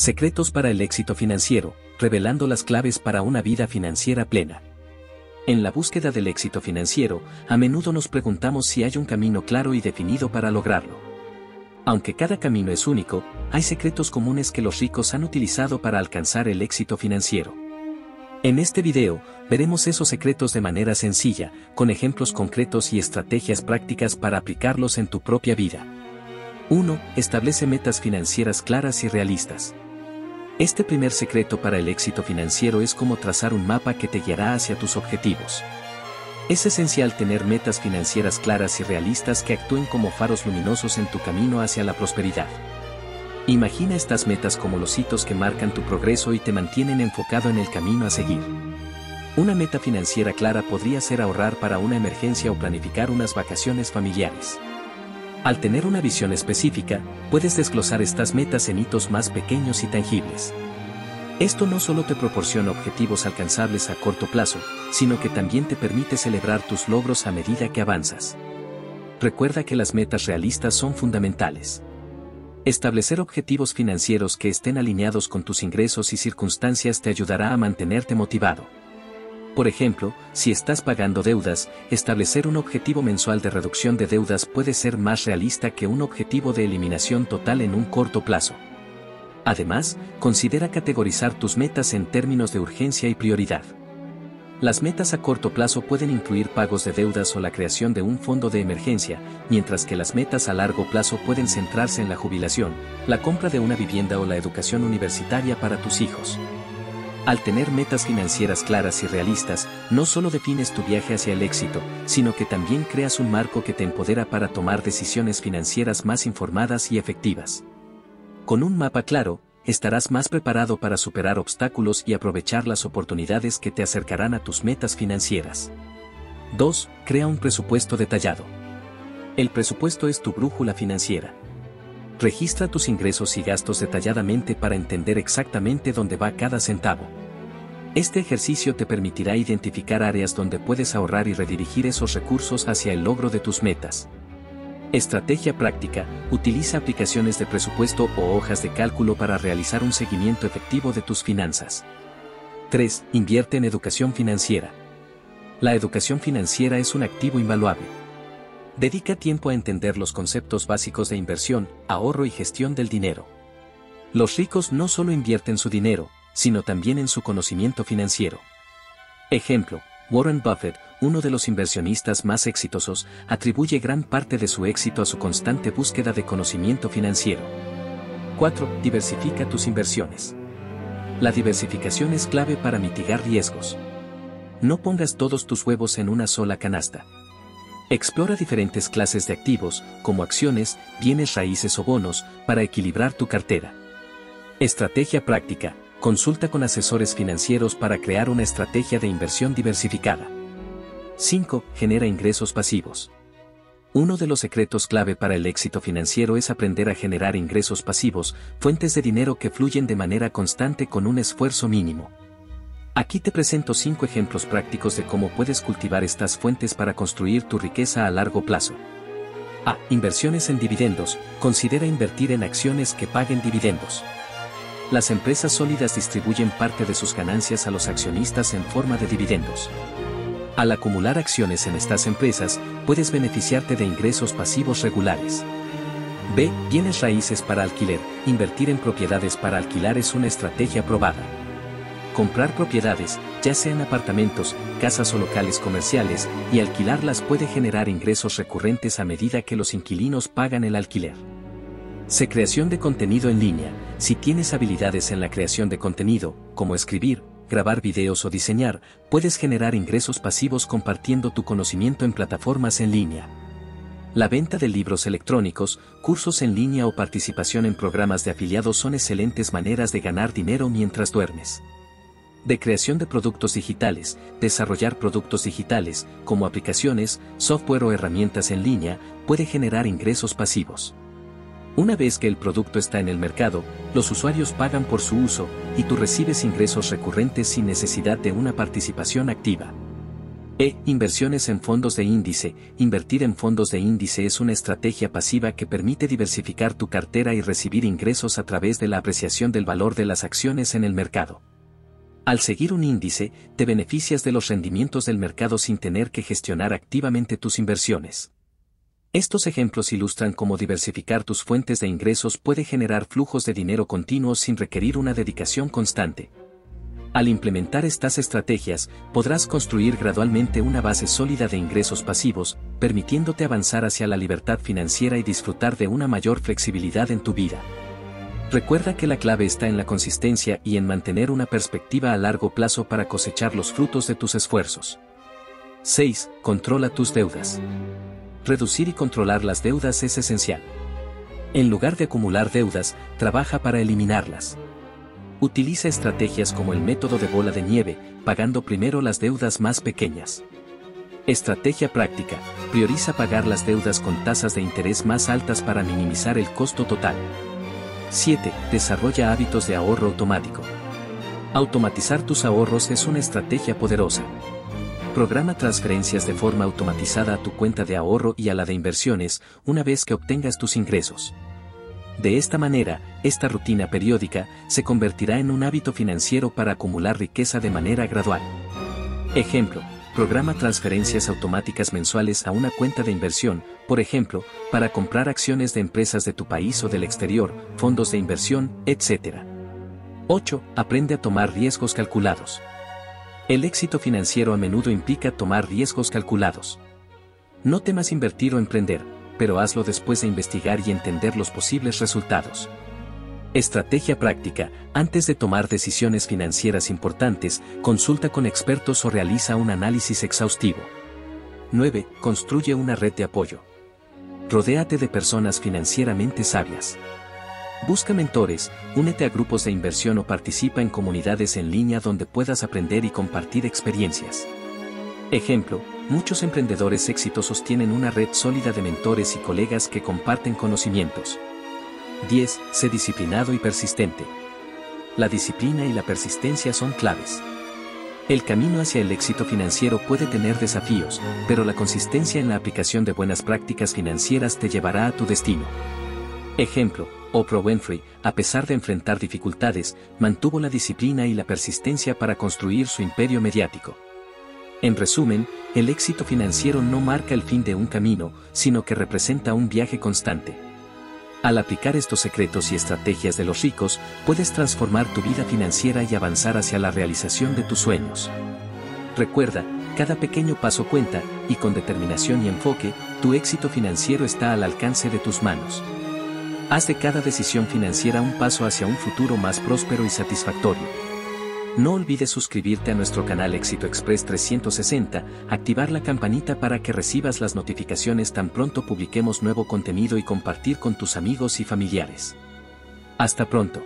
Secretos para el éxito financiero, revelando las claves para una vida financiera plena. En la búsqueda del éxito financiero, a menudo nos preguntamos si hay un camino claro y definido para lograrlo. Aunque cada camino es único, hay secretos comunes que los ricos han utilizado para alcanzar el éxito financiero. En este video, veremos esos secretos de manera sencilla, con ejemplos concretos y estrategias prácticas para aplicarlos en tu propia vida. 1. Establece metas financieras claras y realistas. Este primer secreto para el éxito financiero es como trazar un mapa que te guiará hacia tus objetivos. Es esencial tener metas financieras claras y realistas que actúen como faros luminosos en tu camino hacia la prosperidad. Imagina estas metas como los hitos que marcan tu progreso y te mantienen enfocado en el camino a seguir. Una meta financiera clara podría ser ahorrar para una emergencia o planificar unas vacaciones familiares. Al tener una visión específica, puedes desglosar estas metas en hitos más pequeños y tangibles. Esto no solo te proporciona objetivos alcanzables a corto plazo, sino que también te permite celebrar tus logros a medida que avanzas. Recuerda que las metas realistas son fundamentales. Establecer objetivos financieros que estén alineados con tus ingresos y circunstancias te ayudará a mantenerte motivado. Por ejemplo, si estás pagando deudas, establecer un objetivo mensual de reducción de deudas puede ser más realista que un objetivo de eliminación total en un corto plazo. Además, considera categorizar tus metas en términos de urgencia y prioridad. Las metas a corto plazo pueden incluir pagos de deudas o la creación de un fondo de emergencia, mientras que las metas a largo plazo pueden centrarse en la jubilación, la compra de una vivienda o la educación universitaria para tus hijos. Al tener metas financieras claras y realistas, no solo defines tu viaje hacia el éxito, sino que también creas un marco que te empodera para tomar decisiones financieras más informadas y efectivas. Con un mapa claro, estarás más preparado para superar obstáculos y aprovechar las oportunidades que te acercarán a tus metas financieras. 2. Crea un presupuesto detallado. El presupuesto es tu brújula financiera. Registra tus ingresos y gastos detalladamente para entender exactamente dónde va cada centavo. Este ejercicio te permitirá identificar áreas donde puedes ahorrar y redirigir esos recursos hacia el logro de tus metas. Estrategia práctica: utiliza aplicaciones de presupuesto o hojas de cálculo para realizar un seguimiento efectivo de tus finanzas. 3. Invierte en educación financiera. La educación financiera es un activo invaluable. Dedica tiempo a entender los conceptos básicos de inversión, ahorro y gestión del dinero. Los ricos no solo invierten su dinero, sino también en su conocimiento financiero. Ejemplo: Warren Buffett, uno de los inversionistas más exitosos, atribuye gran parte de su éxito a su constante búsqueda de conocimiento financiero. 4. Diversifica tus inversiones. La diversificación es clave para mitigar riesgos. No pongas todos tus huevos en una sola canasta. Explora diferentes clases de activos, como acciones, bienes raíces o bonos, para equilibrar tu cartera. Estrategia práctica: consulta con asesores financieros para crear una estrategia de inversión diversificada. 5. Genera ingresos pasivos. Uno de los secretos clave para el éxito financiero es aprender a generar ingresos pasivos, fuentes de dinero que fluyen de manera constante con un esfuerzo mínimo. Aquí te presento 5 ejemplos prácticos de cómo puedes cultivar estas fuentes para construir tu riqueza a largo plazo. A. Inversiones en dividendos. Considera invertir en acciones que paguen dividendos. Las empresas sólidas distribuyen parte de sus ganancias a los accionistas en forma de dividendos. Al acumular acciones en estas empresas, puedes beneficiarte de ingresos pasivos regulares. B. Bienes raíces para alquiler. Invertir en propiedades para alquilar es una estrategia probada. Comprar propiedades, ya sean apartamentos, casas o locales comerciales, y alquilarlas puede generar ingresos recurrentes a medida que los inquilinos pagan el alquiler. C. Creación de contenido en línea. Si tienes habilidades en la creación de contenido, como escribir, grabar videos o diseñar, puedes generar ingresos pasivos compartiendo tu conocimiento en plataformas en línea. La venta de libros electrónicos, cursos en línea o participación en programas de afiliados son excelentes maneras de ganar dinero mientras duermes. De creación de productos digitales, desarrollar productos digitales, como aplicaciones, software o herramientas en línea, puede generar ingresos pasivos. Una vez que el producto está en el mercado, los usuarios pagan por su uso, y tú recibes ingresos recurrentes sin necesidad de una participación activa. Inversiones en fondos de índice. Invertir en fondos de índice es una estrategia pasiva que permite diversificar tu cartera y recibir ingresos a través de la apreciación del valor de las acciones en el mercado. Al seguir un índice, te beneficias de los rendimientos del mercado sin tener que gestionar activamente tus inversiones. Estos ejemplos ilustran cómo diversificar tus fuentes de ingresos puede generar flujos de dinero continuos sin requerir una dedicación constante. Al implementar estas estrategias, podrás construir gradualmente una base sólida de ingresos pasivos, permitiéndote avanzar hacia la libertad financiera y disfrutar de una mayor flexibilidad en tu vida. Recuerda que la clave está en la consistencia y en mantener una perspectiva a largo plazo para cosechar los frutos de tus esfuerzos. 6. Controla tus deudas. Reducir y controlar las deudas es esencial. En lugar de acumular deudas, trabaja para eliminarlas. Utiliza estrategias como el método de bola de nieve, pagando primero las deudas más pequeñas. Estrategia práctica: prioriza pagar las deudas con tasas de interés más altas para minimizar el costo total. 7. Desarrolla hábitos de ahorro automático. Automatizar tus ahorros es una estrategia poderosa. Programa transferencias de forma automatizada a tu cuenta de ahorro y a la de inversiones una vez que obtengas tus ingresos. De esta manera, esta rutina periódica se convertirá en un hábito financiero para acumular riqueza de manera gradual. Ejemplo, programa transferencias automáticas mensuales a una cuenta de inversión, por ejemplo, para comprar acciones de empresas de tu país o del exterior, fondos de inversión, etc. 8. Aprende a tomar riesgos calculados. El éxito financiero a menudo implica tomar riesgos calculados. No temas invertir o emprender, pero hazlo después de investigar y entender los posibles resultados. Estrategia práctica: antes de tomar decisiones financieras importantes, consulta con expertos o realiza un análisis exhaustivo. 9. Construye una red de apoyo. Rodéate de personas financieramente sabias. Busca mentores, únete a grupos de inversión o participa en comunidades en línea donde puedas aprender y compartir experiencias. Ejemplo, muchos emprendedores exitosos tienen una red sólida de mentores y colegas que comparten conocimientos. 10. Sé disciplinado y persistente. La disciplina y la persistencia son claves. El camino hacia el éxito financiero puede tener desafíos, pero la consistencia en la aplicación de buenas prácticas financieras te llevará a tu destino. Ejemplo, Oprah Winfrey, a pesar de enfrentar dificultades, mantuvo la disciplina y la persistencia para construir su imperio mediático. En resumen, el éxito financiero no marca el fin de un camino, sino que representa un viaje constante. Al aplicar estos secretos y estrategias de los ricos, puedes transformar tu vida financiera y avanzar hacia la realización de tus sueños. Recuerda, cada pequeño paso cuenta, y con determinación y enfoque, tu éxito financiero está al alcance de tus manos. Haz de cada decisión financiera un paso hacia un futuro más próspero y satisfactorio. No olvides suscribirte a nuestro canal Éxito Express 360, activar la campanita para que recibas las notificaciones tan pronto publiquemos nuevo contenido y compartir con tus amigos y familiares. Hasta pronto.